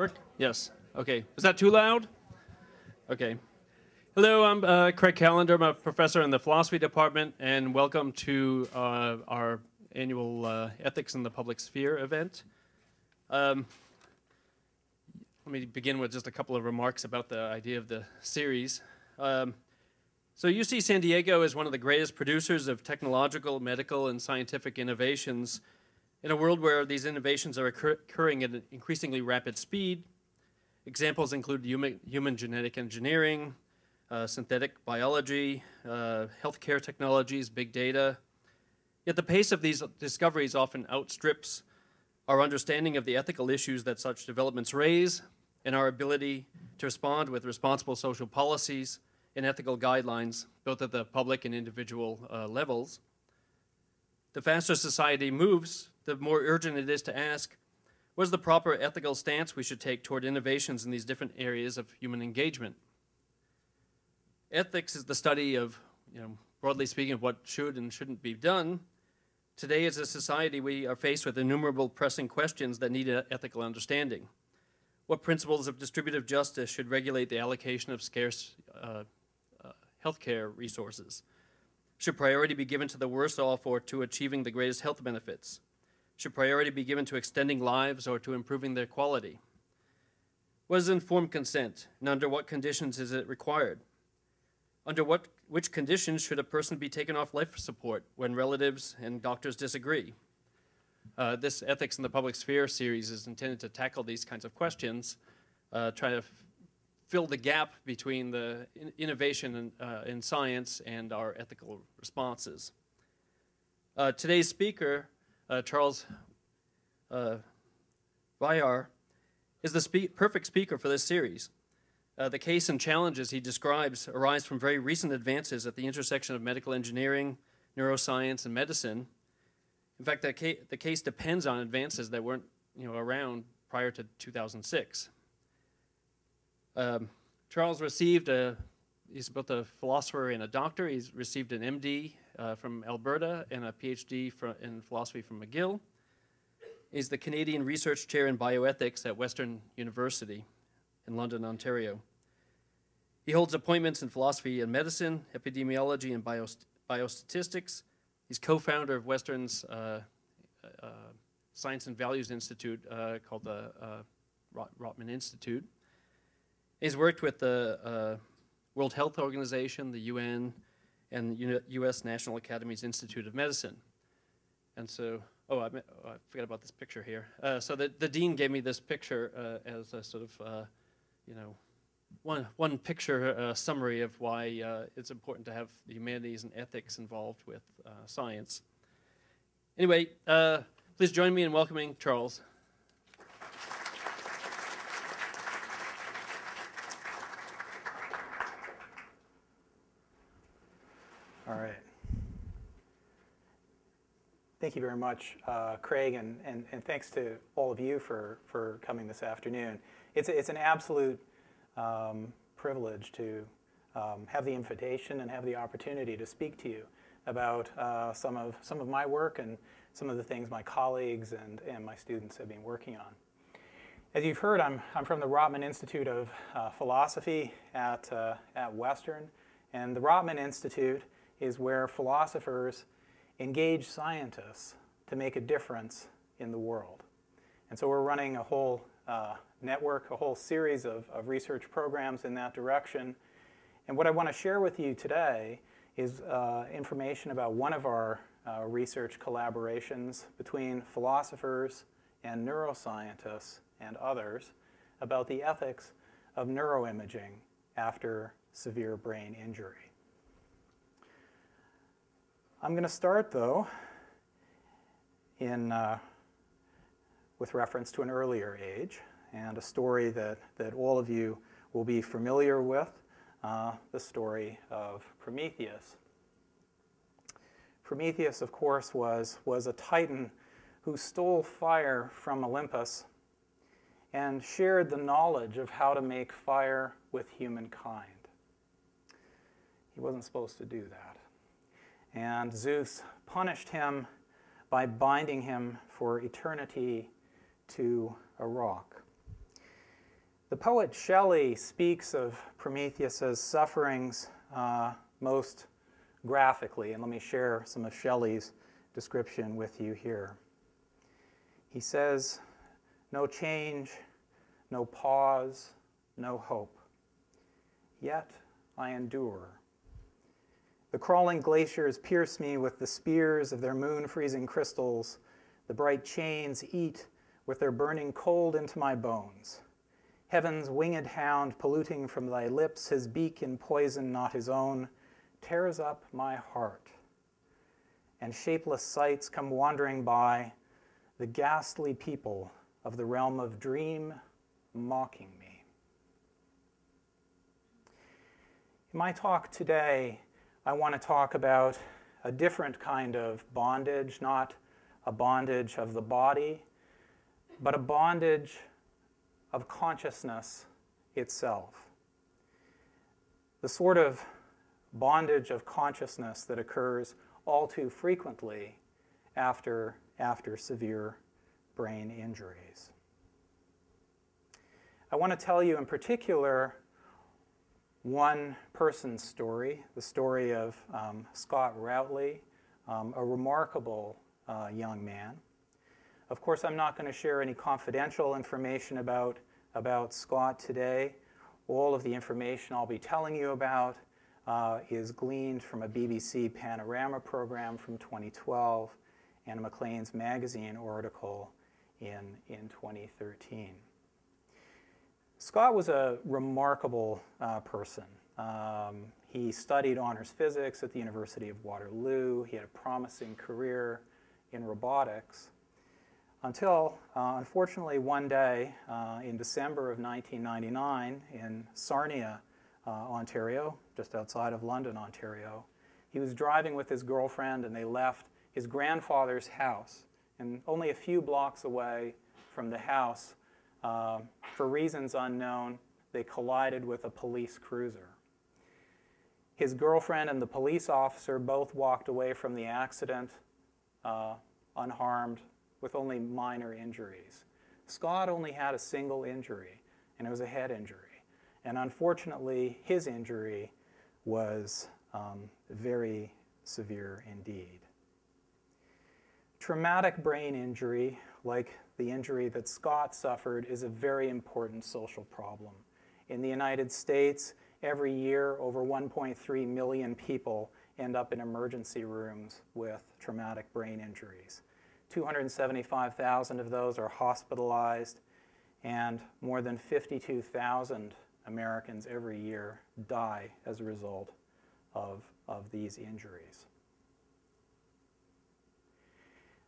Work? Yes. Okay. Is that too loud? Okay. Hello, I'm Craig Callender. I'm a professor in the philosophy department, and welcome to our annual Ethics in the Public Sphere event. Let me begin with just a couple of remarks about the idea of the series. So UC San Diego is one of the greatest producers of technological, medical, and scientific innovations in a world where these innovations are occurring at an increasingly rapid speed. Examples include human genetic engineering, synthetic biology, healthcare technologies, big data. Yet the pace of these discoveries often outstrips our understanding of the ethical issues that such developments raise and our ability to respond with responsible social policies and ethical guidelines, both at the public and individual levels. The faster society moves, the more urgent it is to ask, what is the proper ethical stance we should take toward innovations in these different areas of human engagement? Ethics is the study of, broadly speaking, of what should and shouldn't be done. Today, as a society, we are faced with innumerable pressing questions that need an ethical understanding. What principles of distributive justice should regulate the allocation of scarce healthcare resources? Should priority be given to the worst off or to achieving the greatest health benefits? Should priority be given to extending lives or to improving their quality? What is informed consent, and under what conditions is it required? Under which conditions should a person be taken off life support when relatives and doctors disagree? This Ethics in the Public Sphere series is intended to tackle these kinds of questions, try to fill the gap between the innovation in science and our ethical responses. Today's speaker, Charles Weijer, is the perfect speaker for this series. The case and challenges he describes arise from very recent advances at the intersection of medical engineering, neuroscience, and medicine. In fact, the case depends on advances that weren't around prior to 2006. Charles received he's both a philosopher and a doctor. He's received an MD from Alberta and a PhD in philosophy from McGill. He's the Canadian Research Chair in Bioethics at Western University in London, Ontario. He holds appointments in philosophy and medicine, epidemiology, and biostatistics. He's co-founder of Western's Science and Values Institute called the Rotman Institute. He's worked with the World Health Organization, the UN, and the US National Academies Institute of Medicine. And so, I forgot about this picture here. So the dean gave me this picture as a sort of, one picture summary of why it's important to have the humanities and ethics involved with science. Anyway, please join me in welcoming Charles. All right. Thank you very much, Craig, and thanks to all of you for coming this afternoon. It's an absolute privilege to have the invitation and have the opportunity to speak to you about some of my work and some of the things my colleagues and my students have been working on. As you've heard, I'm from the Rotman Institute of Philosophy at Western, and the Rotman Institute is where philosophers engage scientists to make a difference in the world. And so we're running a whole network, a whole series of research programs in that direction. And what I want to share with you today is information about one of our research collaborations between philosophers and neuroscientists and others about the ethics of neuroimaging after severe brain injury. I'm going to start, though, with reference to an earlier age and a story that all of you will be familiar with, the story of Prometheus. Prometheus, of course, was a titan who stole fire from Olympus and shared the knowledge of how to make fire with humankind. He wasn't supposed to do that. And Zeus punished him by binding him for eternity to a rock. poet Shelley speaks of Prometheus's sufferings most graphically, and let me share some of Shelley's description with you here. He says, "No change, no pause, no hope. Yet I endure. The crawling glaciers pierce me with the spears of their moon-freezing crystals. The bright chains eat with their burning cold into my bones. Heaven's winged hound, polluting from thy lips, his beak in poison not his own, tears up my heart. And shapeless sights come wandering by, the ghastly people of the realm of dream mocking me." In my talk today, I want to talk about a different kind of bondage, not a bondage of the body, but a bondage of consciousness itself. The sort of bondage of consciousness that occurs all too frequently after severe brain injuries. I want to tell you in particular one person's story, the story of Scott Routley, a remarkable young man. Of course, I'm not going to share any confidential information about Scott today. All of the information I'll be telling you about is gleaned from a BBC Panorama program from 2012 and a Maclean's Magazine article in 2013. Scott was a remarkable person. He studied honors physics at the University of Waterloo. He had a promising career in robotics until, unfortunately, one day in December of 1999 in Sarnia, Ontario, just outside of London, Ontario, he was driving with his girlfriend and they left his grandfather's house. And only a few blocks away from the house, for reasons unknown, they collided with a police cruiser. His girlfriend and the police officer both walked away from the accident unharmed, with only minor injuries. Scott only had a single injury, and it was a head injury. And unfortunately, his injury was very severe indeed. Traumatic brain injury, like the injury that Scott suffered, is a very important social problem. In the United States, every year, over 1.3 million people end up in emergency rooms with traumatic brain injuries. 275,000 of those are hospitalized, and more than 52,000 Americans every year die as a result of these injuries.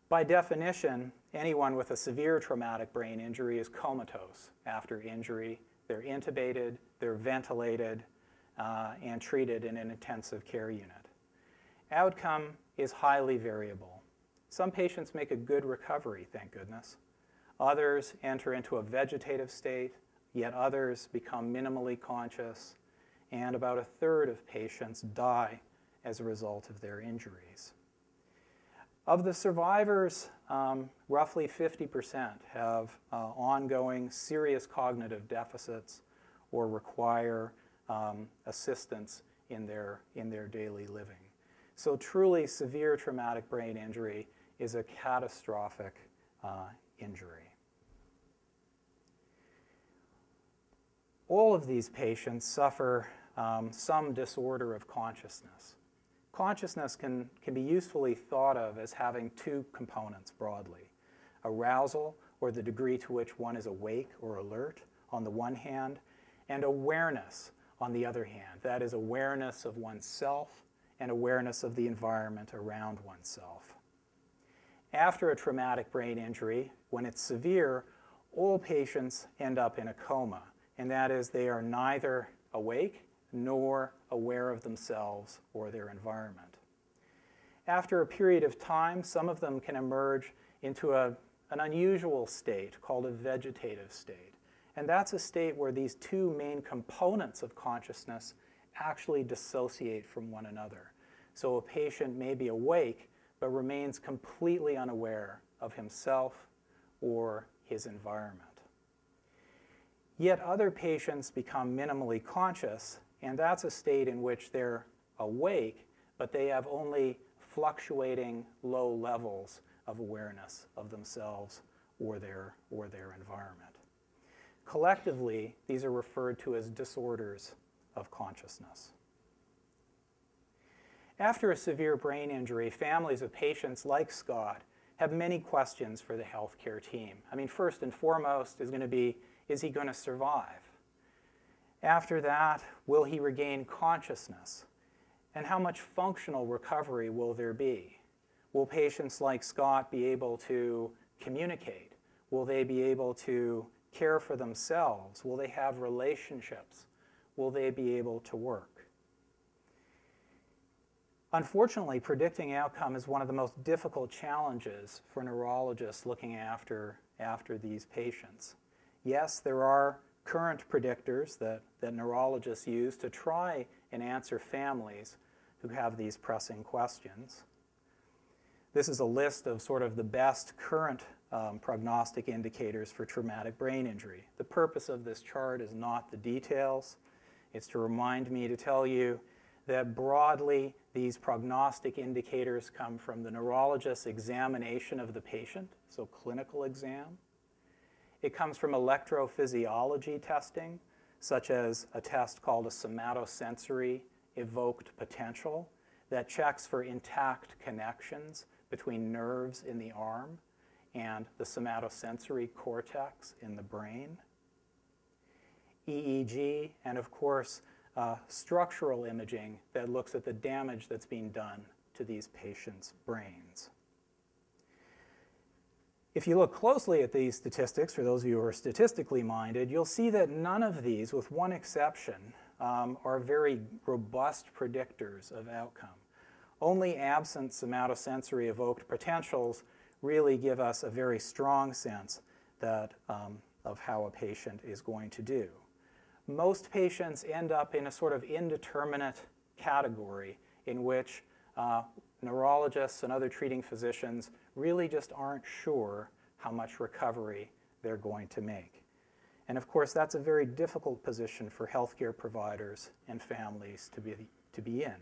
By definition, anyone with a severe traumatic brain injury is comatose after injury. They're intubated, they're ventilated, and treated in an intensive care unit. Outcome is highly variable. Some patients make a good recovery, thank goodness. Others enter into a vegetative state, yet others become minimally conscious, and about a third of patients die as a result of their injuries. Of the survivors, roughly 50% have ongoing serious cognitive deficits or require assistance in their daily living. So truly severe traumatic brain injury is a catastrophic injury. All of these patients suffer some disorder of consciousness. Consciousness can be usefully thought of as having two components broadly. Arousal, or the degree to which one is awake or alert, on the one hand, and awareness on the other hand. That is awareness of oneself and awareness of the environment around oneself. After a traumatic brain injury, when it's severe, all patients end up in a coma, and that is they are neither awake nor aware of themselves or their environment. After a period of time, some of them can emerge into an unusual state called a vegetative state. And that's a state where these two main components of consciousness actually dissociate from one another. So a patient may be awake, but remains completely unaware of himself or his environment. Yet other patients become minimally conscious, and that's a state in which they're awake, but they have only fluctuating low levels of awareness of themselves or their environment. Collectively, these are referred to as disorders of consciousness. After a severe brain injury, families of patients like Scott have many questions for the healthcare team. I mean, first and foremost is going to be, is he going to survive? After that, will he regain consciousness? And how much functional recovery will there be? Will patients like Scott be able to communicate? Will they be able to care for themselves? Will they have relationships? Will they be able to work? Unfortunately, predicting outcome is one of the most difficult challenges for neurologists looking after these patients. Yes, there are current predictors that neurologists use to try and answer families who have these pressing questions. This is a list of sort of the best current prognostic indicators for traumatic brain injury. The purpose of this chart is not the details. It's to remind me to tell you that broadly these prognostic indicators come from the neurologist's examination of the patient, so clinical exam. It comes from electrophysiology testing, such as a test called a somatosensory evoked potential that checks for intact connections between nerves in the arm and the somatosensory cortex in the brain. EEG, and of course, structural imaging that looks at the damage that's being done to these patients' brains. If you look closely at these statistics, for those of you who are statistically minded, you'll see that none of these, with one exception, are very robust predictors of outcome. Only absent somatosensory evoked potentials really give us a very strong sense that, of how a patient is going to do. Most patients end up in a sort of indeterminate category in which neurologists and other treating physicians really just aren't sure how much recovery they're going to make. And of course, that's a very difficult position for healthcare providers and families to be in.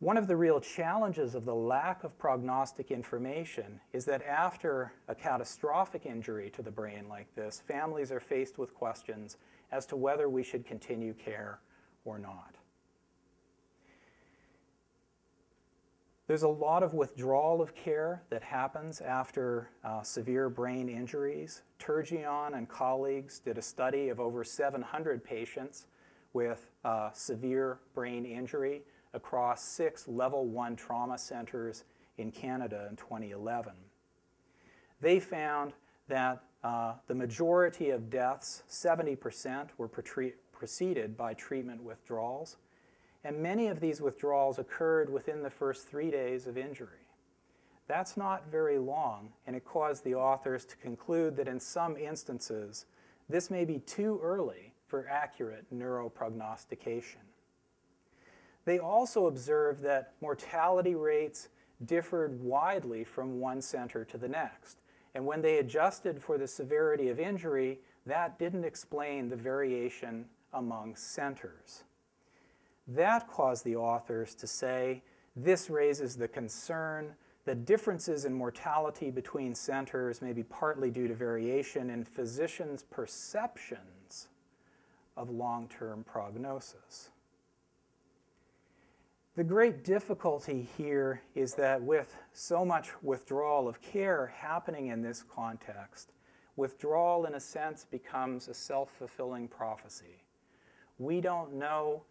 One of the real challenges of the lack of prognostic information is that after a catastrophic injury to the brain like this, families are faced with questions as to whether we should continue care or not. There's a lot of withdrawal of care that happens after severe brain injuries. Turgeon and colleagues did a study of over 700 patients with severe brain injury across 6 level 1 trauma centers in Canada in 2011. They found that the majority of deaths, 70%, were preceded by treatment withdrawals, and many of these withdrawals occurred within the first 3 days of injury. That's not very long, and it caused the authors to conclude that in some instances, this may be too early for accurate neuroprognostication. They also observed that mortality rates differed widely from one center to the next. And when they adjusted for the severity of injury, that didn't explain the variation among centers. That caused the authors to say, this raises the concern that differences in mortality between centers may be partly due to variation in physicians' perceptions of long-term prognosis. The great difficulty here is that with so much withdrawal of care happening in this context, withdrawal in a sense becomes a self-fulfilling prophecy. We don't know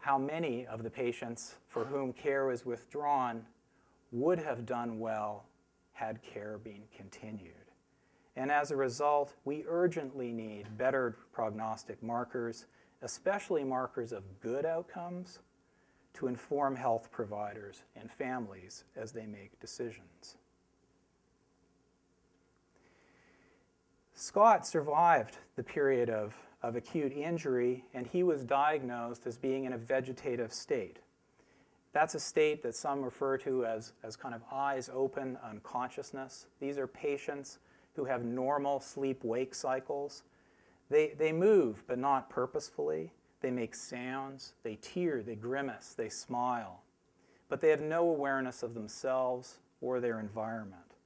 how many of the patients for whom care is withdrawn would have done well had care been continued. And as a result, we urgently need better prognostic markers, especially markers of good outcomes, to inform health providers and families as they make decisions. Scott survived the period of acute injury, and he was diagnosed as being in a vegetative state. That's a state that some refer to as kind of eyes open unconsciousness. These are patients who have normal sleep-wake cycles. They move, but not purposefully. They make sounds, they tear, they grimace, they smile. But they have no awareness of themselves or their environment.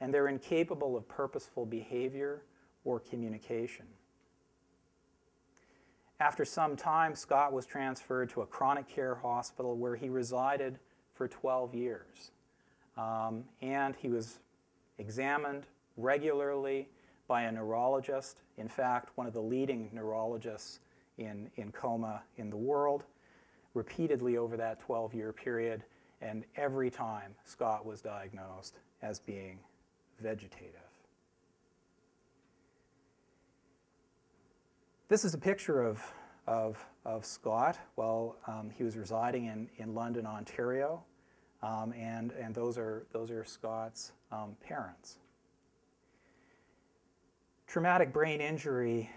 And they're incapable of purposeful behavior or communication. After some time, Scott was transferred to a chronic care hospital where he resided for 12 years. And he was examined regularly by a neurologist, in fact, one of the leading neurologists in coma in the world, repeatedly over that 12-year period. And every time, Scott was diagnosed as being vegetative. This is a picture of Scott while he was residing in London, Ontario, and those are Scott's parents. Traumatic brain injury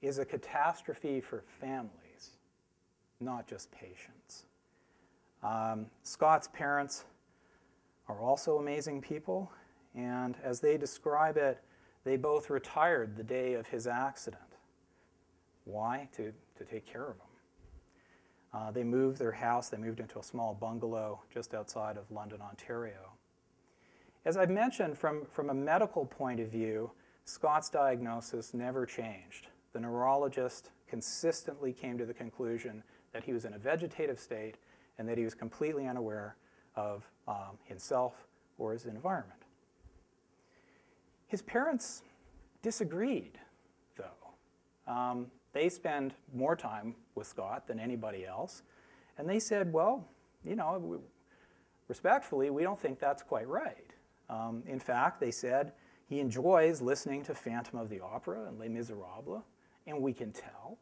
is a catastrophe for families, not just patients. Scott's parents are also amazing people, and as they describe it, they both retired the day of his accident. Why? To take care of him. They moved their house. They moved into a small bungalow just outside of London, Ontario. As I've mentioned, from a medical point of view, Scott's diagnosis never changed. The neurologist consistently came to the conclusion that he was in a vegetative state and that he was completely unaware of himself or his environment. His parents disagreed, though. They spend more time with Scott than anybody else. And they said, well, you know, respectfully, we don't think that's quite right. In fact, they said, he enjoys listening to Phantom of the Opera and Les Miserables, and we can tell.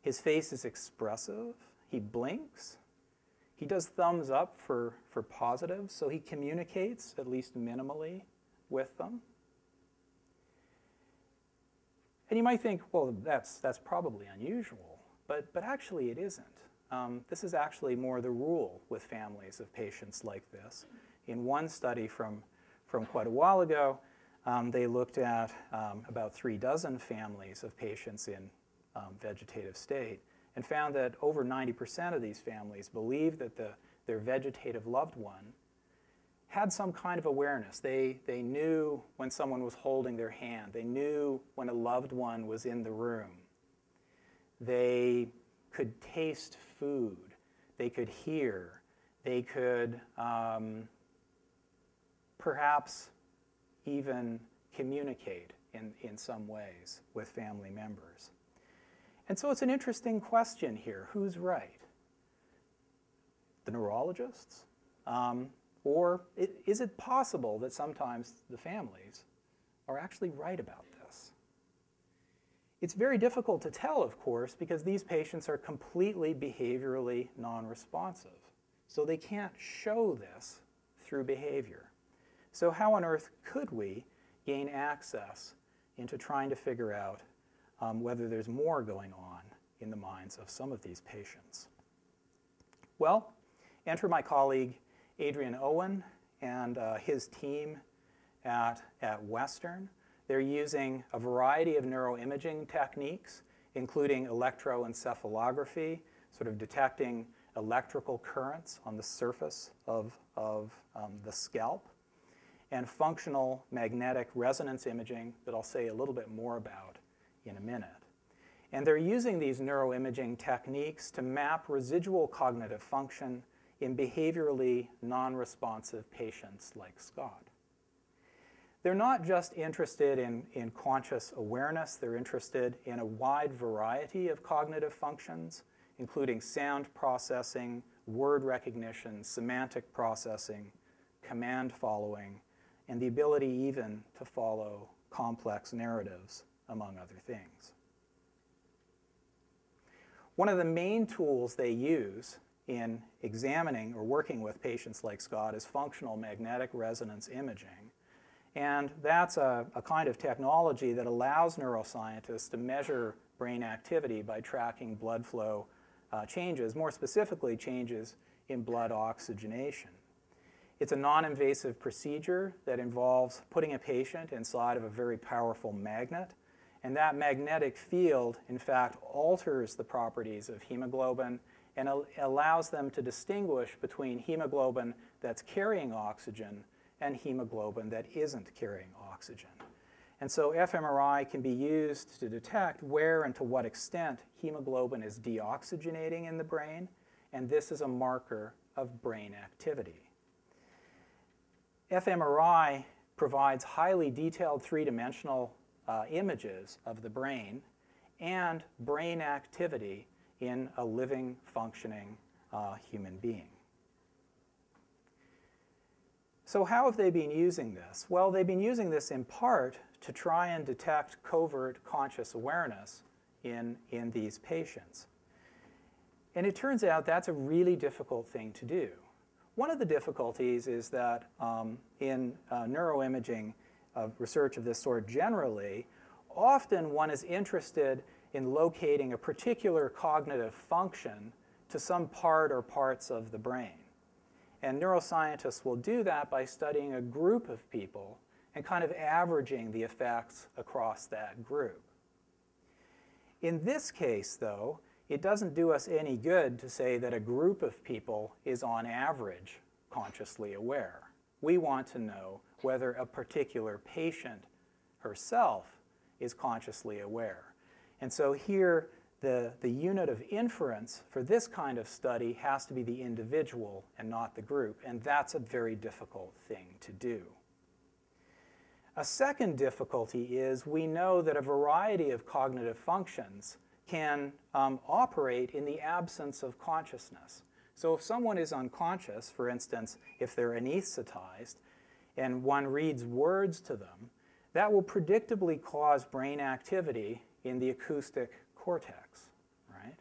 His face is expressive. He blinks. He does thumbs up for positives, so he communicates, at least minimally, with them. And you might think, well, that's probably unusual, but actually it isn't. This is actually more the rule with families of patients like this. In one study from quite a while ago, they looked at about 36 families of patients in vegetative state and found that over 90% of these families believed that their vegetative loved one had some kind of awareness. They knew when someone was holding their hand. They knew when a loved one was in the room. They could taste food. They could hear. They could perhaps even communicate in some ways with family members. And so it's an interesting question here. Who's right? The neurologists? Or is it possible that sometimes the families are actually right about this? It's very difficult to tell, of course, because these patients are completely behaviorally non-responsive. So they can't show this through behavior. So how on earth could we gain access into trying to figure out whether there's more going on in the minds of some of these patients? Well, enter my colleague, Adrian Owen and his team at Western. They're using a variety of neuroimaging techniques, including electroencephalography, sort of detecting electrical currents on the surface of the scalp, and functional magnetic resonance imaging that I'll say a little bit more about in a minute. And they're using these neuroimaging techniques to map residual cognitive function in behaviorally non-responsive patients like Scott. They're not just interested in conscious awareness. They're interested in a wide variety of cognitive functions, including sound processing, word recognition, semantic processing, command following, and the ability even to follow complex narratives, among other things. One of the main tools they use in examining or working with patients like Scott is functional magnetic resonance imaging. And that's a kind of technology that allows neuroscientists to measure brain activity by tracking blood flow changes, more specifically changes in blood oxygenation. It's a non-invasive procedure that involves putting a patient inside of a very powerful magnet And that magnetic field, in fact, alters the properties of hemoglobin and allows them to distinguish between hemoglobin that's carrying oxygen and hemoglobin that isn't carrying oxygen. And so fMRI can be used to detect where and to what extent hemoglobin is deoxygenating in the brain, and this is a marker of brain activity. fMRI provides highly detailed three-dimensional images of the brain and brain activity in a living, functioning human being. So how have they been using this? Well, they've been using this in part to try and detect covert conscious awareness in these patients. And it turns out that's a really difficult thing to do. One of the difficulties is that in neuroimaging research of this sort generally, often one is interested in locating a particular cognitive function to some part or parts of the brain. And neuroscientists will do that by studying a group of people and kind of averaging the effects across that group. In this case, though, it doesn't do us any good to say that a group of people is on average consciously aware. We want to know whether a particular patient herself is consciously aware. And so here, the unit of inference for this kind of study has to be the individual and not the group, and that's a very difficult thing to do. A second difficulty is we know that a variety of cognitive functions can operate in the absence of consciousness. So if someone is unconscious, for instance, if they're anesthetized, and one reads words to them, that will predictably cause brain activity in the acoustic cortex, right?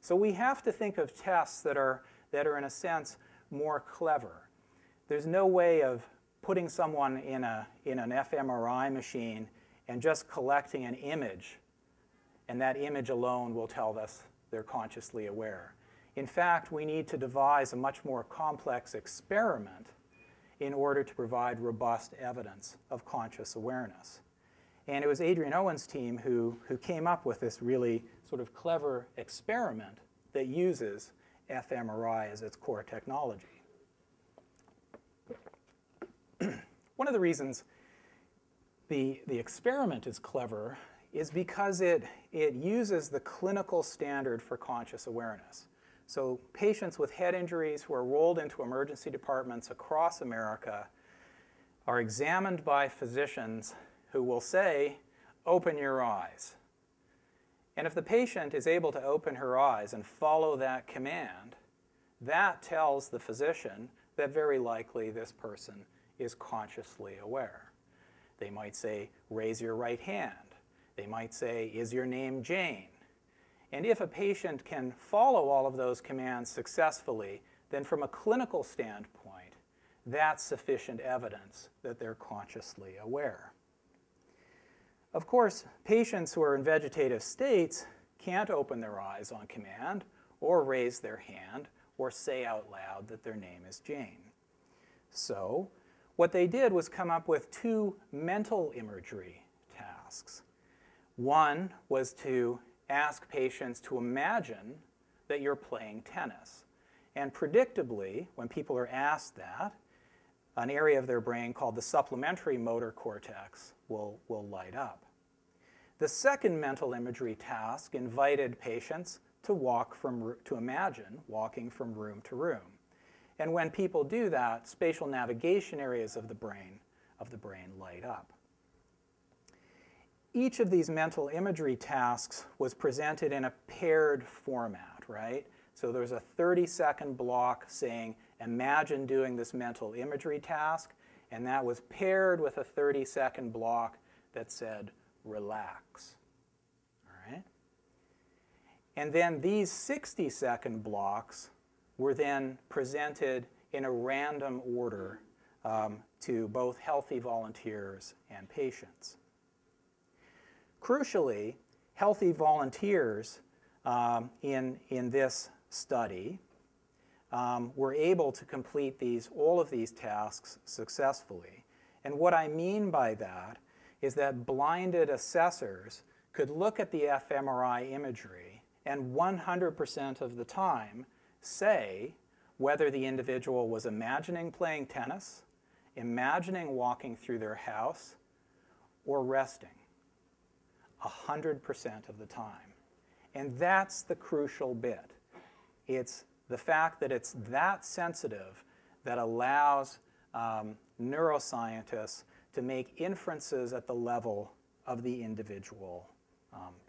So we have to think of tests that are in a sense more clever. There's no way of putting someone in an fMRI machine and just collecting an image, and that image alone will tell us they're consciously aware. In fact, we need to devise a much more complex experiment in order to provide robust evidence of conscious awareness. And it was Adrian Owen's team who came up with this really sort of clever experiment that uses fMRI as its core technology. One of the reasons the experiment is clever is because it uses the clinical standard for conscious awareness. So patients with head injuries who are rolled into emergency departments across America are examined by physicians who will say, "Open your eyes." And if the patient is able to open her eyes and follow that command, that tells the physician that very likely this person is consciously aware. They might say, "Raise your right hand." They might say, "Is your name Jane?" And if a patient can follow all of those commands successfully, then from a clinical standpoint, that's sufficient evidence that they're consciously aware. Of course, patients who are in vegetative states can't open their eyes on command or raise their hand or say out loud that their name is Jane. So what they did was come up with two mental imagery tasks. One was to ask patients to imagine that you're playing tennis. And predictably, when people are asked that, an area of their brain called the supplementary motor cortex will light up. The second mental imagery task invited patients to imagine walking from room to room. And when people do that, spatial navigation areas of the brain light up. Each of these mental imagery tasks was presented in a paired format, right? So there's a 30-second block saying, "Imagine doing this mental imagery task," and that was paired with a 30-second block that said, "Relax." All right? And then these 60-second blocks were then presented in a random order to both healthy volunteers and patients. Crucially, healthy volunteers in this study were able to complete all of these tasks successfully. And what I mean by that is that blinded assessors could look at the fMRI imagery and 100% of the time say whether the individual was imagining playing tennis, imagining walking through their house, or resting. 100% of the time. And that's the crucial bit. It's the fact that it's that sensitive that allows neuroscientists to make inferences at the level of the individual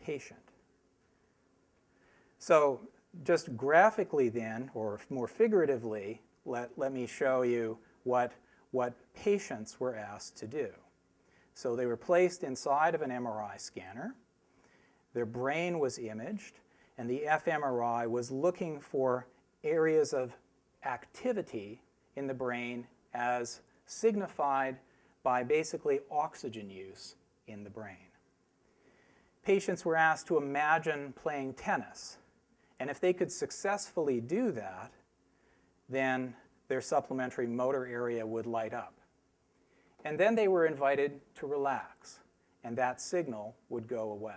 patient. So just graphically then, or more figuratively, let me show you what patients were asked to do. So they were placed inside of an MRI scanner. Their brain was imaged, and the fMRI was looking for areas of activity in the brain as signified by basically oxygen use in the brain. Patients were asked to imagine playing tennis, and if they could successfully do that, then their supplementary motor area would light up. And then they were invited to relax, and that signal would go away.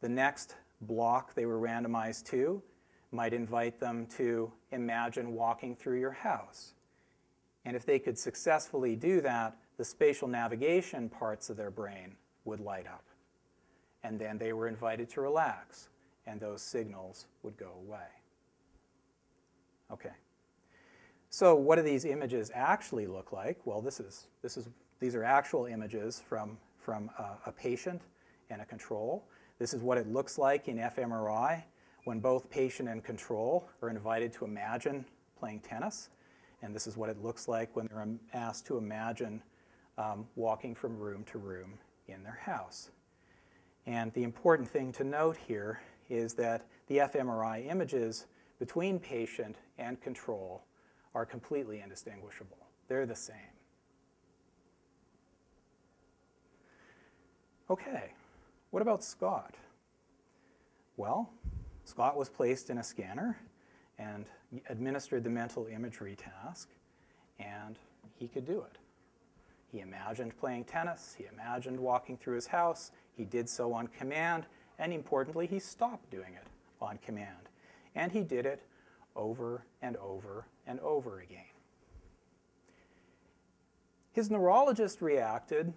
The next block they were randomized to might invite them to imagine walking through your house. And if they could successfully do that, the spatial navigation parts of their brain would light up. And then they were invited to relax, and those signals would go away. Okay. So what do these images actually look like? Well, these are actual images from a patient and a control. This is what it looks like in fMRI when both patient and control are invited to imagine playing tennis. And this is what it looks like when they're asked to imagine walking from room to room in their house. And the important thing to note here is that the fMRI images between patient and control are completely indistinguishable. They're the same. Okay, what about Scott? Well, Scott was placed in a scanner and administered the mental imagery task, and he could do it. He imagined playing tennis, he imagined walking through his house, he did so on command, and importantly, he stopped doing it on command. And he did it over and over and over again. His neurologist reacted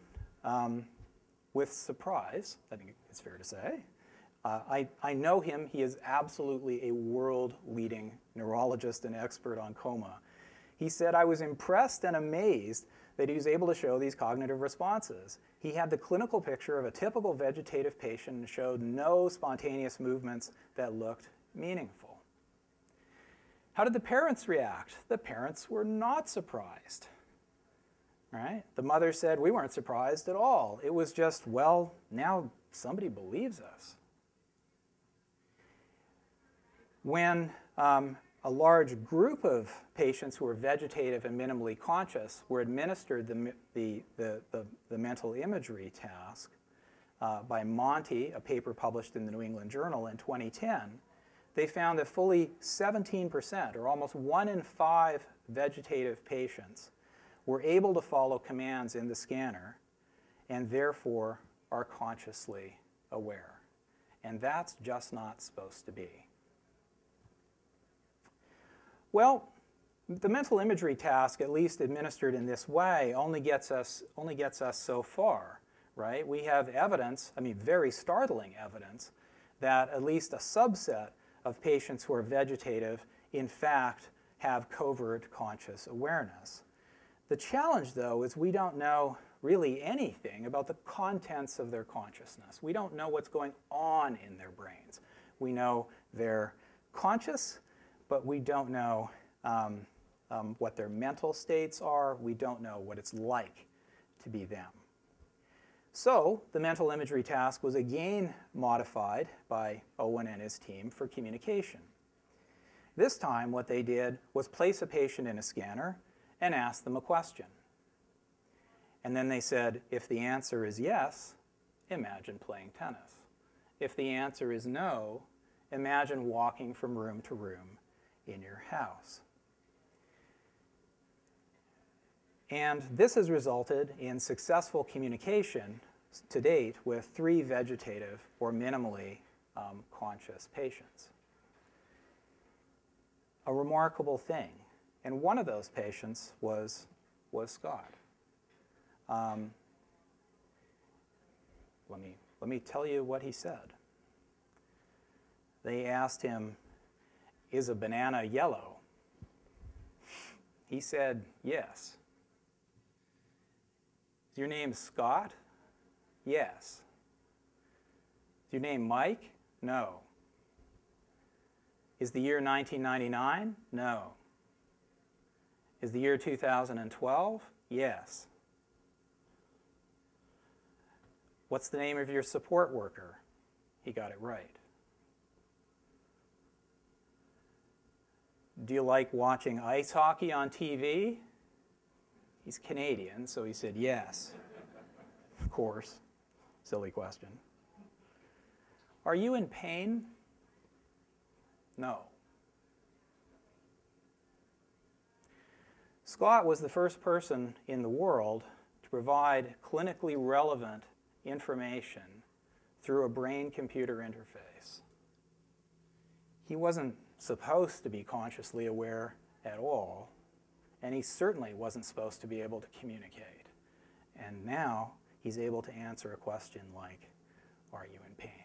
with surprise, I think it's fair to say. I know him. He is absolutely a world-leading neurologist and expert on coma. He said, "I was impressed and amazed that he was able to show these cognitive responses. He had the clinical picture of a typical vegetative patient and showed no spontaneous movements that looked meaningful." How did the parents react? The parents were not surprised, right? The mother said, "We weren't surprised at all. It was just, well, now somebody believes us." When a large group of patients who were vegetative and minimally conscious were administered the mental imagery task by Monti, a paper published in the New England Journal in 2010, they found that fully 17%, or almost 1 in 5 vegetative patients, were able to follow commands in the scanner and therefore are consciously aware. And that's just not supposed to be. Well, the mental imagery task, at least administered in this way, only gets us so far, right? We have evidence, I mean very startling evidence, that at least a subset of patients who are vegetative, in fact, have covert conscious awareness. The challenge, though, is we don't know really anything about the contents of their consciousness. We don't know what's going on in their brains. We know they're conscious, but we don't know what their mental states are. We don't know what it's like to be them. So the mental imagery task was again modified by Owen and his team for communication. This time what they did was place a patient in a scanner and ask them a question. And then they said, if the answer is yes, imagine playing tennis. If the answer is no, imagine walking from room to room in your house. And this has resulted in successful communication to date with 3 vegetative or minimally conscious patients. A remarkable thing. And one of those patients was Scott. Let me tell you what he said. They asked him, "Is a banana yellow?" He said, "Yes." "Is your name Scott?" "Yes." "Is your name Mike?" "No." "Is the year 1999? "No." "Is the year 2012? "Yes." "What's the name of your support worker?" He got it right. "Do you like watching ice hockey on TV?" He's Canadian, so he said yes. Of course. Silly question. "Are you in pain?" "No." Scott was the first person in the world to provide clinically relevant information through a brain-computer interface. He wasn't supposed to be consciously aware at all, and he certainly wasn't supposed to be able to communicate. And now he's able to answer a question like, "Are you in pain?"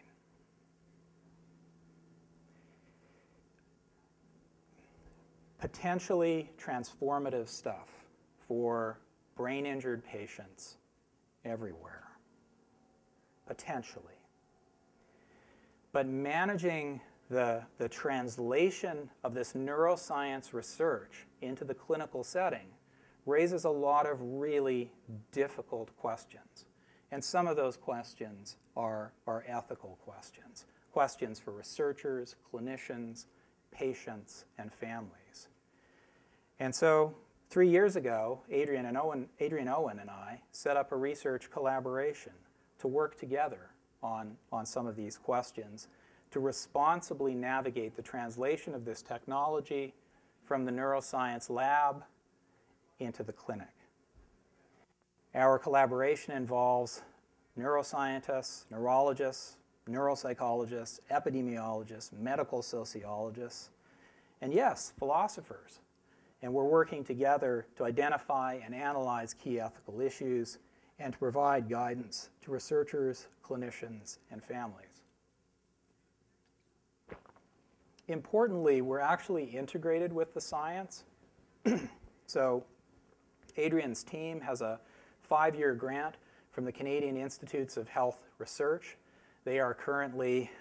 Potentially transformative stuff for brain-injured patients everywhere. Potentially. But managing the translation of this neuroscience research into the clinical setting raises a lot of really difficult questions. And some of those questions are ethical questions. Questions for researchers, clinicians, patients, and families. And so 3 years ago, Adrian Owen and I set up a research collaboration to work together on some of these questions, to responsibly navigate the translation of this technology from the neuroscience lab into the clinic. Our collaboration involves neuroscientists, neurologists, neuropsychologists, epidemiologists, medical sociologists, and yes, philosophers. And we're working together to identify and analyze key ethical issues and to provide guidance to researchers, clinicians, and families. Importantly, we're actually integrated with the science. So Adrian's team has a 5-year grant from the Canadian Institutes of Health Research. They are currently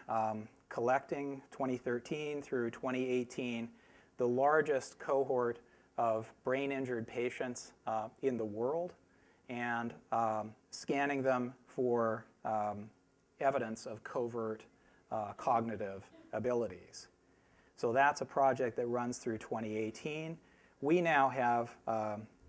collecting 2013 through 2018 the largest cohort of brain-injured patients in the world, and scanning them for evidence of covert cognitive abilities. So that's a project that runs through 2018. We now have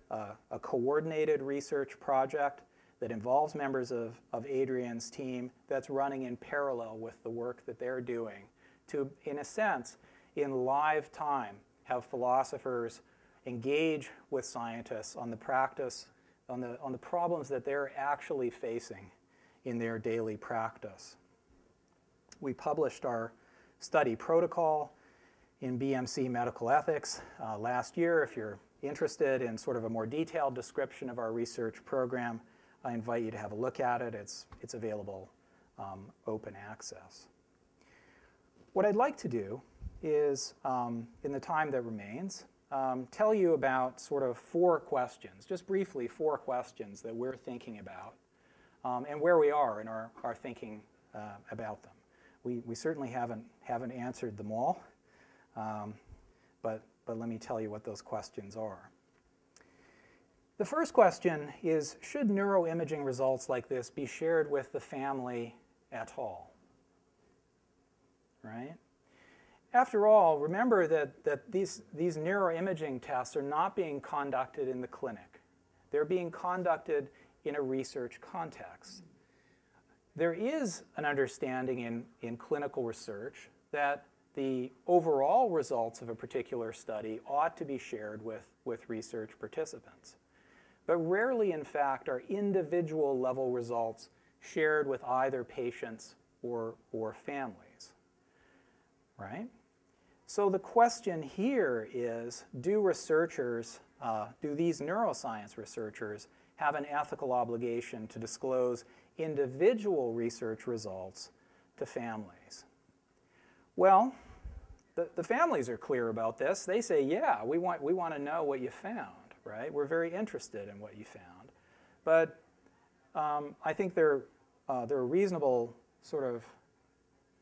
a coordinated research project that involves members of Adrian's team that's running in parallel with the work that they're doing to, in a sense, in live time, have philosophers engage with scientists on the practice, on the problems that they're actually facing in their daily practice. We published our study protocol in BMC Medical Ethics last year. If you're interested in sort of a more detailed description of our research program, I invite you to have a look at it. It's available open access. What I'd like to do is, in the time that remains, tell you about sort of 4 questions, just briefly 4 questions that we're thinking about and where we are in our thinking about them. We certainly haven't answered them all, but let me tell you what those questions are. The first question is, should neuroimaging results like this be shared with the family at all? Right? After all, remember that these neuroimaging tests are not being conducted in the clinic. They're being conducted in a research context. There is an understanding in clinical research that the overall results of a particular study ought to be shared with research participants. but rarely, in fact, are individual level results shared with either patients or families, right? So the question here is, do researchers, do these neuroscience researchers have an ethical obligation to disclose individual research results to families? Well, the families are clear about this. They say, yeah, we want to know what you found, right? We're very interested in what you found. But I think there are reasonable sort of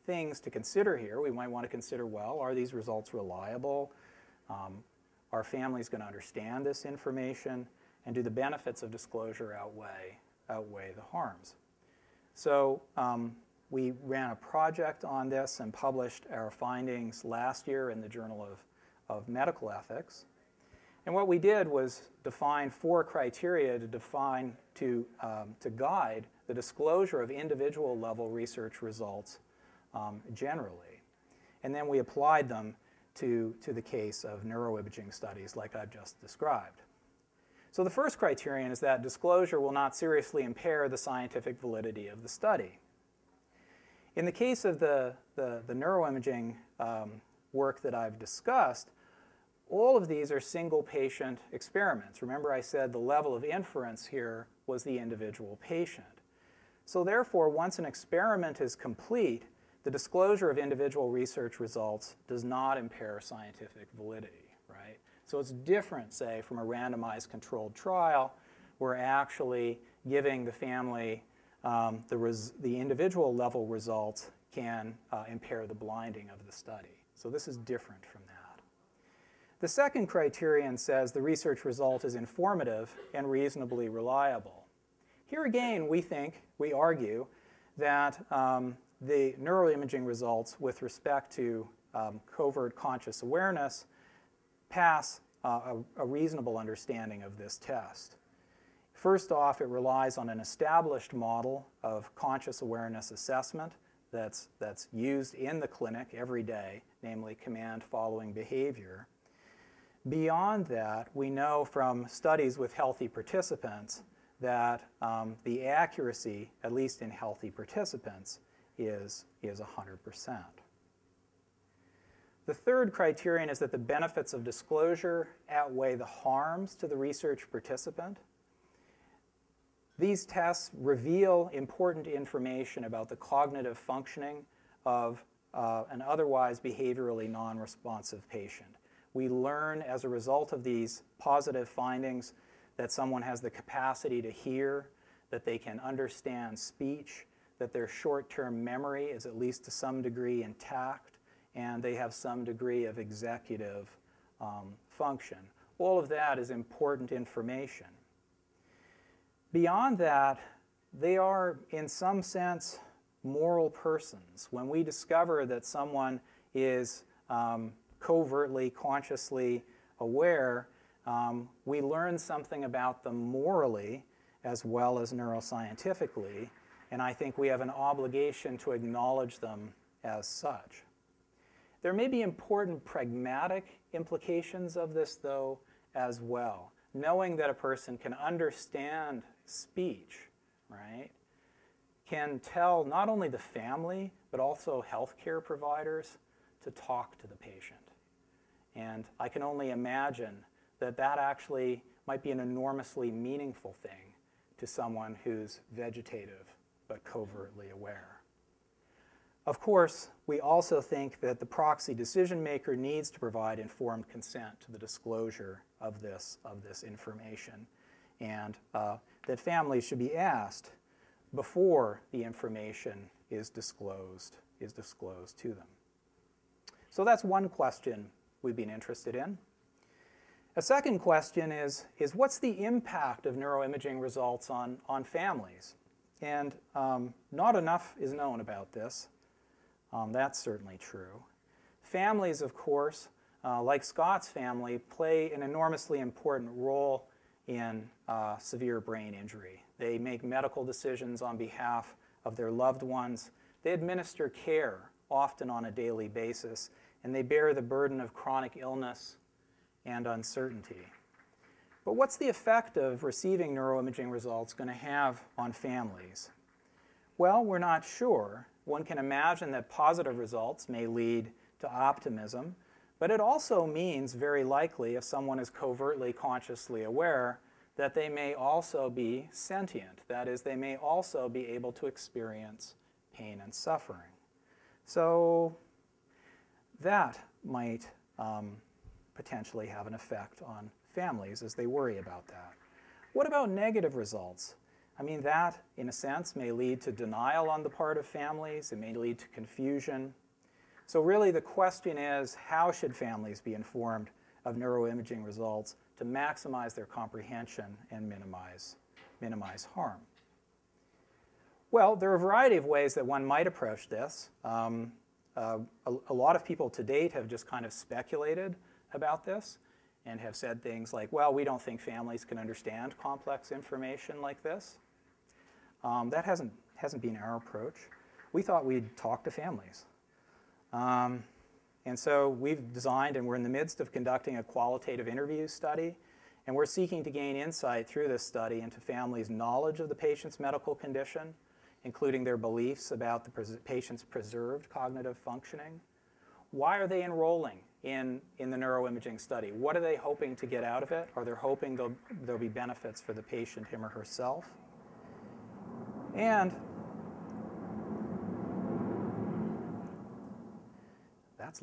things to consider here. We might want to consider, well, are these results reliable? Are families going to understand this information? And do the benefits of disclosure outweigh the harms? So we ran a project on this and published our findings last year in the Journal of Medical Ethics. And what we did was define four criteria to guide the disclosure of individual level research results generally. And then we applied them to the case of neuroimaging studies like I've just described. So the first criterion is that disclosure will not seriously impair the scientific validity of the study. In the case of the neuroimaging work that I've discussed, all of these are single patient experiments. Remember I said the level of inference here was the individual patient. So therefore, once an experiment is complete, the disclosure of individual research results does not impair scientific validity, right? So it's different, say, from a randomized controlled trial where actually giving the family the individual level results can impair the blinding of the study. So this is different from that. The second criterion says the research result is informative and reasonably reliable. Here again, we argue that the neuroimaging results with respect to covert conscious awareness pass a reasonable understanding of this test. First off, it relies on an established model of conscious awareness assessment that's used in the clinic every day, namely command following behavior. Beyond that, we know from studies with healthy participants that the accuracy, at least in healthy participants, is 100%. The third criterion is that the benefits of disclosure outweigh the harms to the research participant. These tests reveal important information about the cognitive functioning of an otherwise behaviorally non-responsive patient. We learn as a result of these positive findings that someone has the capacity to hear, that they can understand speech, that their short-term memory is at least to some degree intact, and they have some degree of executive function. All of that is important information. Beyond that, they are, in some sense, moral persons. When we discover that someone is covertly, consciously aware, we learn something about them morally as well as neuroscientifically, and I think we have an obligation to acknowledge them as such. There may be important pragmatic implications of this, though, as well. Knowing that a person can understand speech, right, can tell not only the family, but also healthcare providers to talk to the patient. And I can only imagine that that actually might be an enormously meaningful thing to someone who's vegetative but covertly aware. Of course, we also think that the proxy decision maker needs to provide informed consent to the disclosure of this information, and that families should be asked before the information is disclosed to them. So that's one question we've been interested in. A second question is what's the impact of neuroimaging results on families? And not enough is known about this. That's certainly true. Families, of course, like Scott's family, play an enormously important role in severe brain injury. They make medical decisions on behalf of their loved ones. They administer care, often on a daily basis, and they bear the burden of chronic illness and uncertainty. But what's the effect of receiving neuroimaging results going to have on families? Well, we're not sure. One can imagine that positive results may lead to optimism, but it also means very likely, if someone is covertly consciously aware, that they may also be sentient. That is, they may also be able to experience pain and suffering. So that might potentially have an effect on families as they worry about that. What about negative results? I mean, that, in a sense, may lead to denial on the part of families. It may lead to confusion. So really, the question is, how should families be informed of neuroimaging results to maximize their comprehension and minimize harm? Well, there are a variety of ways that one might approach this. A lot of people to date have just kind of speculated about this and have said things like, well, we don't think families can understand complex information like this. That hasn't been our approach. We thought we'd talk to families. And so we've designed, and we're in the midst of conducting a qualitative interview study, and we're seeking to gain insight through this study into families' knowledge of the patient's medical condition, including their beliefs about the patient's preserved cognitive functioning. Why are they enrolling in the neuroimaging study? What are they hoping to get out of it? Are they hoping there'll be benefits for the patient, him or herself? And that's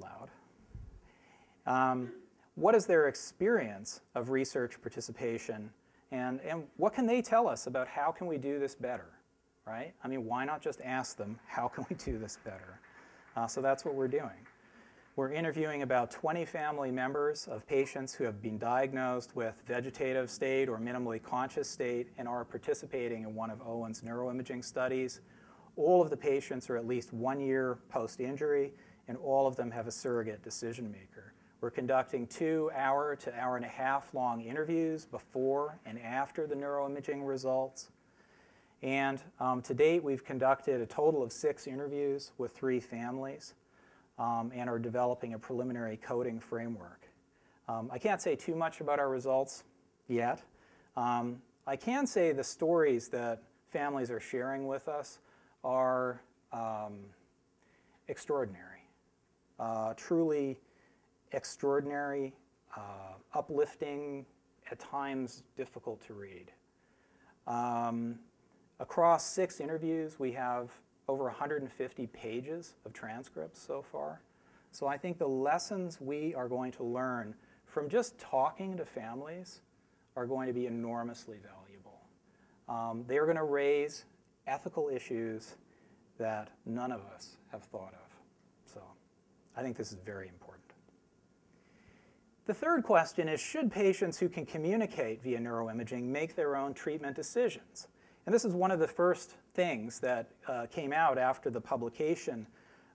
loud. What is their experience of research participation? And what can they tell us about how can we do this better, right? I mean, why not just ask them, how can we do this better? So that's what we're doing. We're interviewing about 20 family members of patients who have been diagnosed with vegetative state or minimally conscious state and are participating in one of Owen's neuroimaging studies. All of the patients are at least 1 year post-injury, and all of them have a surrogate decision maker. We're conducting 2 hour to hour and a half long interviews before and after the neuroimaging results. And to date, we've conducted a total of 6 interviews with 3 families. And are developing a preliminary coding framework. I can't say too much about our results yet. I can say the stories that families are sharing with us are extraordinary, truly extraordinary, uplifting, at times difficult to read. Across 6 interviews, we have over 150 pages of transcripts so far. So I think the lessons we are going to learn from just talking to families are going to be enormously valuable. They are going to raise ethical issues that none of us have thought of. So I think this is very important. The third question is, should patients who can communicate via neuroimaging make their own treatment decisions? And this is one of the first things that came out after the publication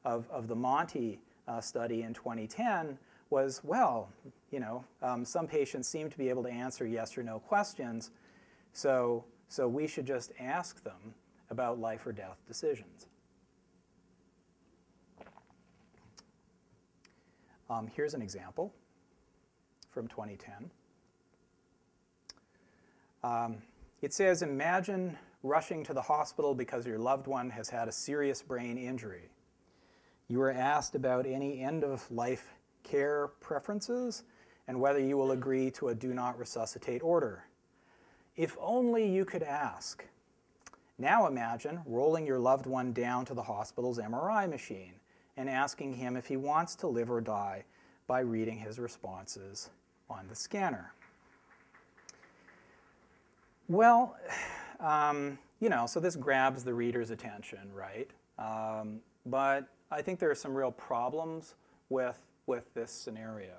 of the Monti study in 2010 was, well, you know, some patients seem to be able to answer yes or no questions, so we should just ask them about life or death decisions. Here's an example from 2010. It says, imagine rushing to the hospital because your loved one has had a serious brain injury. You are asked about any end-of-life care preferences and whether you will agree to a do not resuscitate order. If only you could ask. Now imagine rolling your loved one down to the hospital's MRI machine and asking him if he wants to live or die by reading his responses on the scanner. Well, you know, so this grabs the reader's attention, right? But I think there are some real problems with this scenario.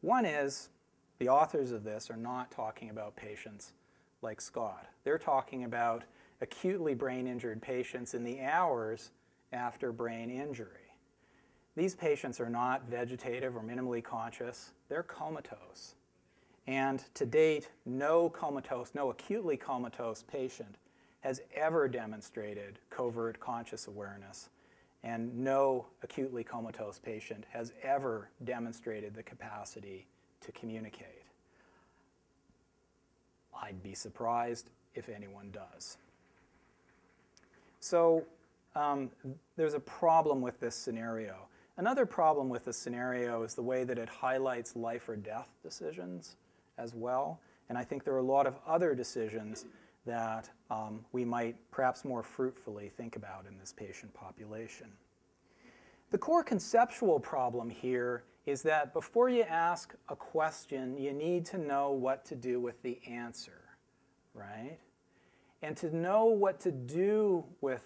One is the authors of this are not talking about patients like Scott. They're talking about acutely brain-injured patients in the hours after brain injury. These patients are not vegetative or minimally conscious. They're comatose. And to date, no acutely comatose patient has ever demonstrated covert conscious awareness. And no acutely comatose patient has ever demonstrated the capacity to communicate. I'd be surprised if anyone does. So there's a problem with this scenario. Another problem with this scenario is the way that it highlights life or death decisions as well. And I think there are a lot of other decisions that we might perhaps more fruitfully think about in this patient population. The core conceptual problem here is that before you ask a question, you need to know what to do with the answer, right? And to know what to do with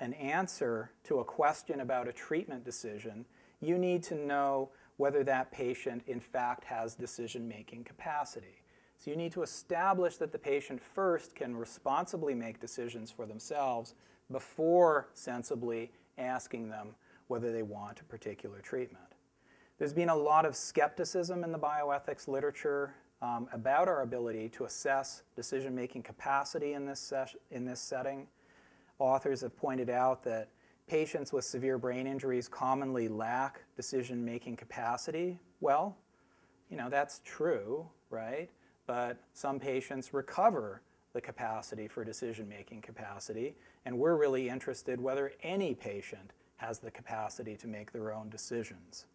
an answer to a question about a treatment decision, you need to know whether that patient, in fact, has decision-making capacity. So you need to establish that the patient first can responsibly make decisions for themselves before sensibly asking them whether they want a particular treatment. There's been a lot of skepticism in the bioethics literature about our ability to assess decision-making capacity in this setting. Authors have pointed out that patients with severe brain injuries commonly lack decision-making capacity. Well, you know, that's true, right? But some patients recover the capacity for decision-making capacity, and we're really interested whether any patient has the capacity to make their own decisions.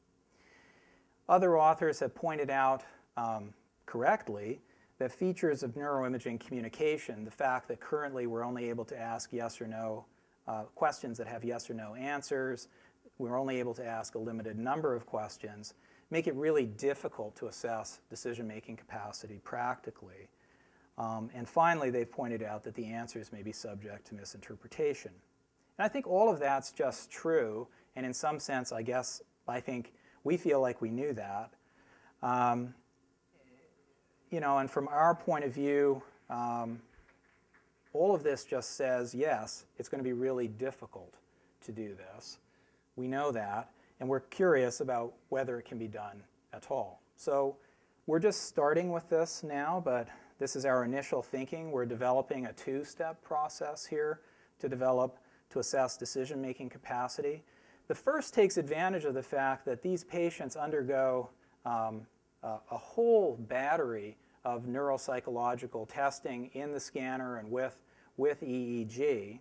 Other authors have pointed out correctly that features of neuroimaging communication, the fact that currently we're only able to ask yes or no questions that have yes or no answers, we're only able to ask a limited number of questions, make it really difficult to assess decision-making capacity practically. And finally, they've pointed out that the answers may be subject to misinterpretation. And I think all of that's just true, and in some sense, I guess, I think we feel like we knew that. You know, and from our point of view, all of this just says, yes, it's going to be really difficult to do this. We know that, and we're curious about whether it can be done at all. So we're just starting with this now, but this is our initial thinking. We're developing a two-step process here to assess decision-making capacity. The first takes advantage of the fact that these patients undergo a whole battery of neuropsychological testing in the scanner and with EEG,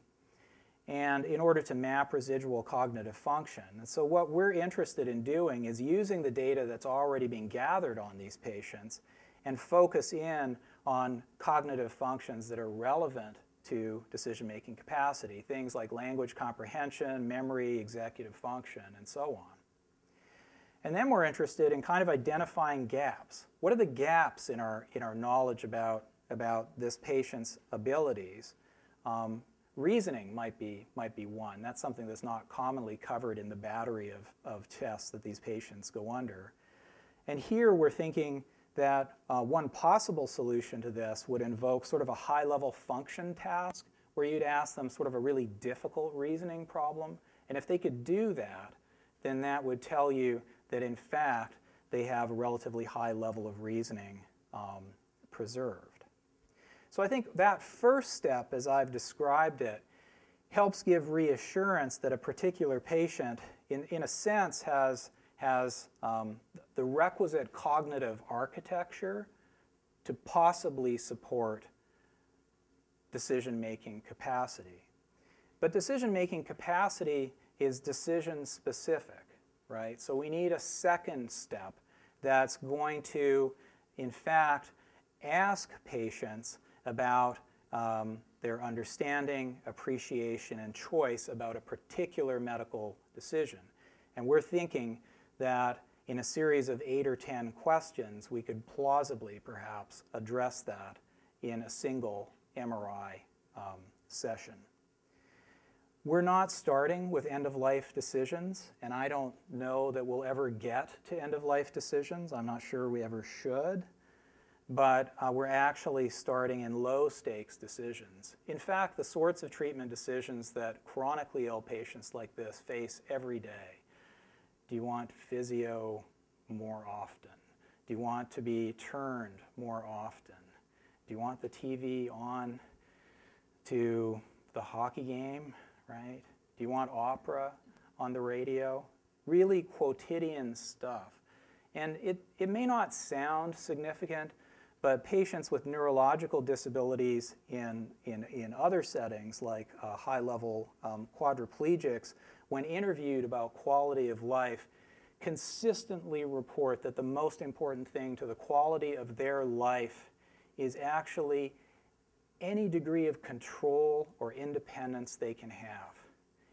and in order to map residual cognitive function. And so what we're interested in doing is using the data that's already being gathered on these patients and focus in on cognitive functions that are relevant to decision-making capacity, things like language comprehension, memory, executive function, and so on. And then we're interested in kind of identifying gaps. What are the gaps in our knowledge about this patient's abilities? Reasoning might be one. That's something that's not commonly covered in the battery of tests that these patients go under. And here we're thinking that one possible solution to this would invoke sort of a high-level function task where you'd ask them sort of a really difficult reasoning problem. And if they could do that, then that would tell you that, in fact, they have a relatively high level of reasoning preserved. So I think that first step, as I've described it, helps give reassurance that a particular patient, in a sense, has the requisite cognitive architecture to possibly support decision-making capacity. But decision-making capacity is decision-specific, right? So we need a second step that's going to, in fact, ask patients about their understanding, appreciation, and choice about a particular medical decision. And we're thinking that in a series of 8 or 10 questions, we could plausibly, perhaps, address that in a single MRI session. We're not starting with end-of-life decisions, and I don't know that we'll ever get to end-of-life decisions. I'm not sure we ever should, but we're actually starting in low-stakes decisions. In fact, the sorts of treatment decisions that chronically ill patients like this face every day. Do you want physio more often? Do you want to be turned more often? Do you want the TV on to the hockey game? Right? Do you want opera on the radio? Really quotidian stuff. And it may not sound significant, But patients with neurological disabilities in other settings, like high-level quadriplegics, when interviewed about quality of life, consistently report that the most important thing to the quality of their life is actually any degree of control or independence they can have.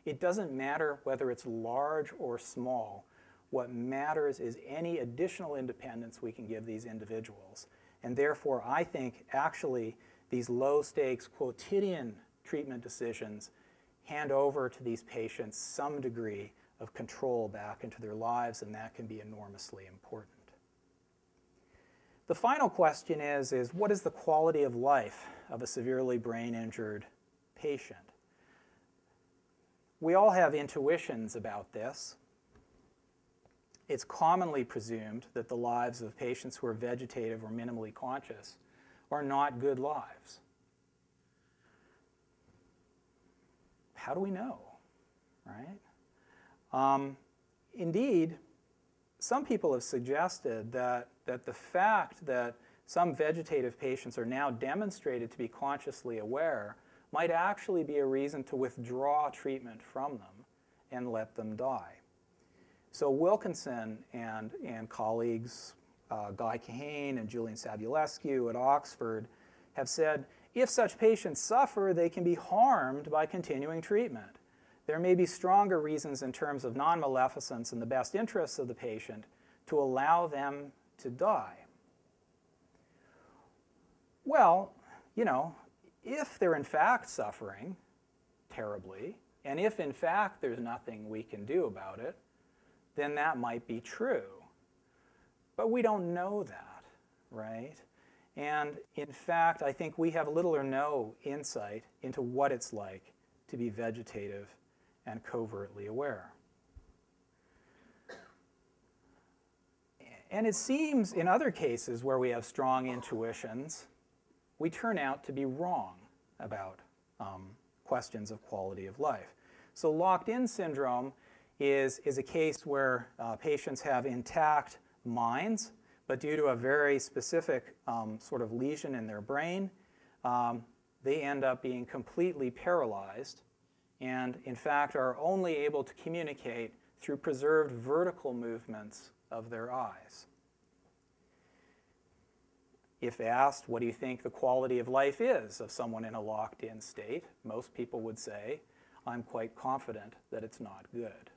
It doesn't matter whether it's large or small. What matters is any additional independence we can give these individuals. And therefore, I think, actually, these low-stakes, quotidian treatment decisions hand over to these patients some degree of control back into their lives, and that can be enormously important. The final question is what is the quality of life of a severely brain-injured patient? We all have intuitions about this. It's commonly presumed that the lives of patients who are vegetative or minimally conscious are not good lives. How do we know, right? Indeed, some people have suggested that the fact that some vegetative patients are now demonstrated to be consciously aware might actually be a reason to withdraw treatment from them and let them die. So Wilkinson and colleagues, Guy Kahane and Julian Sabulescu at Oxford, have said, if such patients suffer, they can be harmed by continuing treatment. There may be stronger reasons in terms of non-maleficence and the best interests of the patient to allow them to die. Well, you know, if they're in fact suffering terribly, and if in fact there's nothing we can do about it, then that might be true. But we don't know that, right? And in fact, I think we have little or no insight into what it's like to be vegetative and covertly aware. And it seems in other cases where we have strong intuitions, we turn out to be wrong about questions of quality of life. So locked-in syndrome is a case where patients have intact minds, but due to a very specific sort of lesion in their brain, they end up being completely paralyzed and, in fact, are only able to communicate through preserved vertical movements of their eyes. If asked, what do you think the quality of life is of someone in a locked-in state, most people would say, I'm quite confident that it's not good.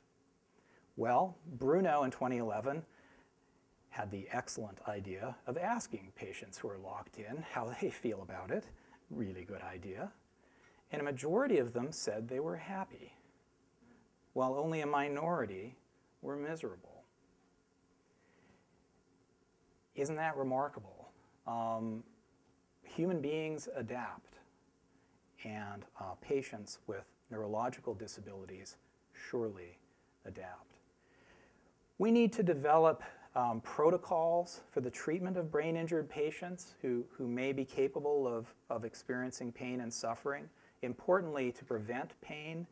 Well, Bruno in 2011 had the excellent idea of asking patients who are locked in how they feel about it. Really good idea. And a majority of them said they were happy, while only a minority were miserable. Isn't that remarkable? Human beings adapt, and patients with neurological disabilities surely adapt. We need to develop protocols for the treatment of brain-injured patients who may be capable of experiencing pain and suffering, importantly to prevent pain,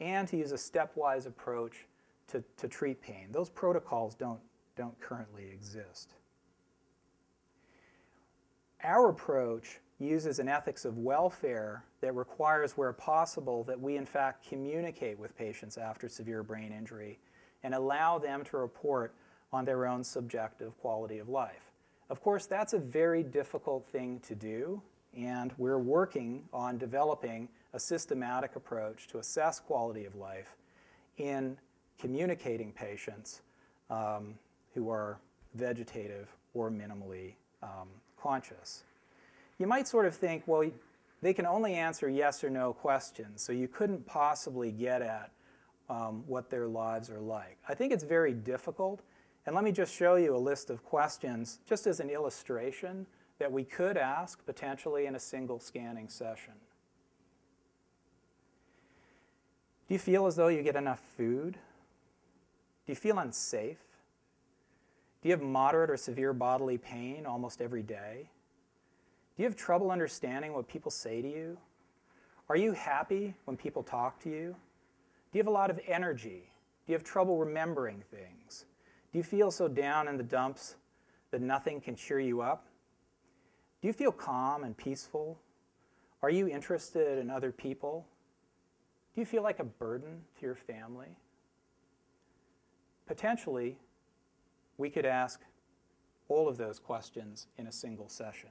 and to use a stepwise approach to treat pain. Those protocols don't currently exist. Our approach uses an ethics of welfare that requires, where possible, that we in fact communicate with patients after severe brain injury and allow them to report on their own subjective quality of life. Of course, that's a very difficult thing to do, and we're working on developing a systematic approach to assess quality of life in communicating patients who are vegetative or minimally conscious. You might sort of think, well, they can only answer yes or no questions, so you couldn't possibly get at what their lives are like. I think it's very difficult, and let me just show you a list of questions, just as an illustration, that we could ask potentially in a single scanning session. Do you feel as though you get enough food? Do you feel unsafe? Do you have moderate or severe bodily pain almost every day? Do you have trouble understanding what people say to you? Are you happy when people talk to you? Do you have a lot of energy? Do you have trouble remembering things? Do you feel so down in the dumps that nothing can cheer you up? Do you feel calm and peaceful? Are you interested in other people? Do you feel like a burden to your family? Potentially, we could ask all of those questions in a single session.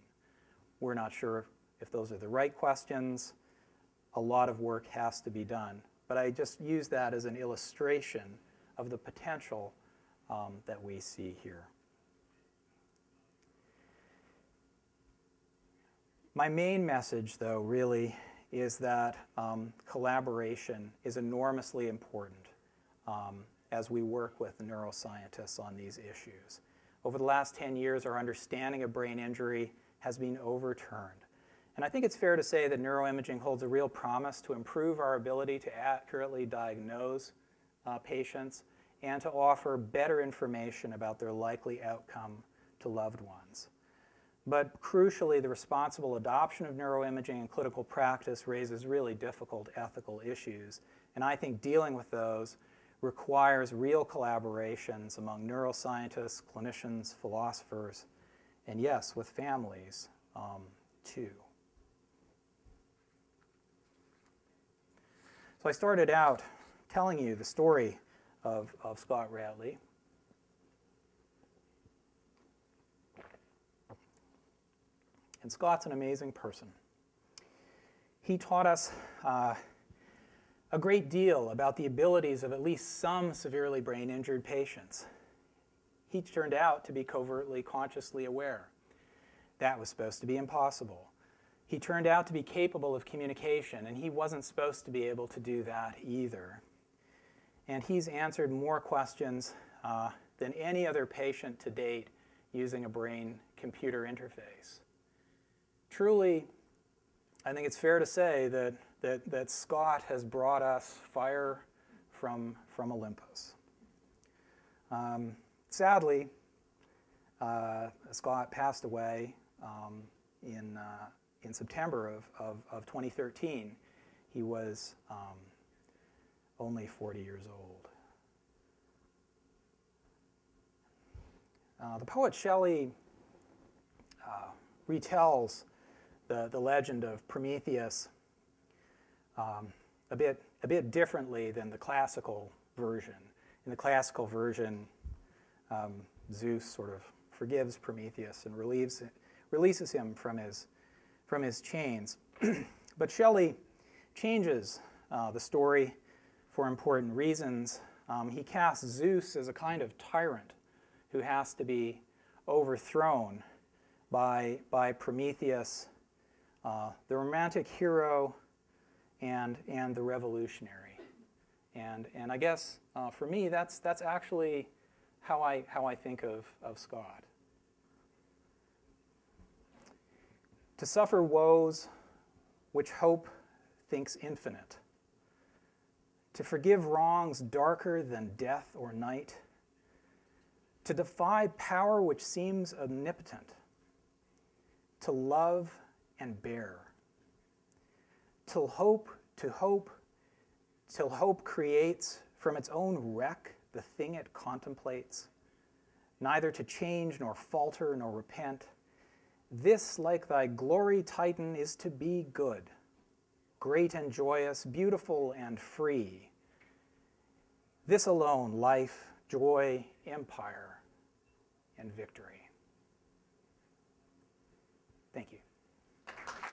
We're not sure if those are the right questions. A lot of work has to be done. But I just use that as an illustration of the potential that we see here. My main message, though, really is that collaboration is enormously important as we work with neuroscientists on these issues. Over the last 10 years, our understanding of brain injury has been overturned. And I think it's fair to say that neuroimaging holds a real promise to improve our ability to accurately diagnose patients and to offer better information about their likely outcome to loved ones. But crucially, the responsible adoption of neuroimaging in clinical practice raises really difficult ethical issues. And I think dealing with those requires real collaborations among neuroscientists, clinicians, philosophers, and yes, with families too. So I started out telling you the story of Scott Routley. And Scott's an amazing person. He taught us a great deal about the abilities of at least some severely brain injured patients. He turned out to be covertly consciously aware. That was supposed to be impossible. He turned out to be capable of communication, and he wasn't supposed to be able to do that either. And he's answered more questions than any other patient to date using a brain-computer interface. Truly, I think it's fair to say that Scott has brought us fire from Olympus. Sadly, Scott passed away in September of 2013. He was only 40 years old. The poet Shelley retells the legend of Prometheus a bit differently than the classical version. In the classical version, Zeus sort of forgives Prometheus and releases him from his chains. But Shelley changes the story for important reasons. He casts Zeus as a kind of tyrant who has to be overthrown by Prometheus, the romantic hero, and the revolutionary. And I guess for me, that's actually how I think of Scott. To suffer woes which hope thinks infinite, to forgive wrongs darker than death or night, to defy power which seems omnipotent, to love and bear, till hope creates from its own wreck the thing it contemplates, neither to change nor falter nor repent. This, like thy glory, Titan, is to be good, great and joyous, beautiful and free. This alone, life, joy, empire, and victory.